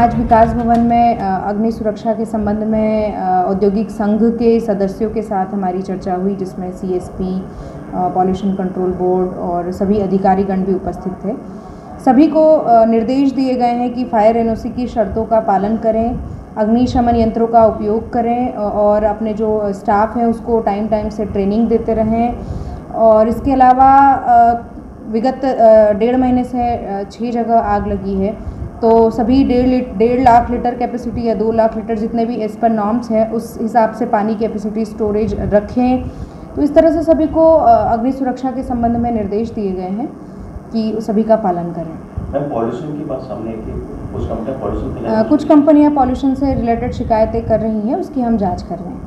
आज विकास भवन में अग्नि सुरक्षा के संबंध में औद्योगिक संघ के सदस्यों के साथ हमारी चर्चा हुई, जिसमें CSP, पॉल्यूशन कंट्रोल बोर्ड और सभी अधिकारीगण भी उपस्थित थे। सभी को निर्देश दिए गए हैं कि फायर NOC की शर्तों का पालन करें, अग्निशमन यंत्रों का उपयोग करें और अपने जो स्टाफ हैं उसको टाइम टाइम से ट्रेनिंग देते रहें। और इसके अलावा विगत 1.5 महीने से 6 जगह आग लगी है, तो सभी 1.5 लाख लीटर कैपेसिटी या 2 लाख लीटर जितने भी एज पर नॉर्म्स हैं उस हिसाब से पानी कैपेसिटी स्टोरेज रखें। तो इस तरह से सभी को अग्नि सुरक्षा के संबंध में निर्देश दिए गए हैं कि सभी का पालन करें। पॉल्यूशन की बात सामने आई, कुछ कंपनियां पॉल्यूशन से रिलेटेड शिकायतें कर रही हैं, उसकी हम जाँच कर रहे हैं।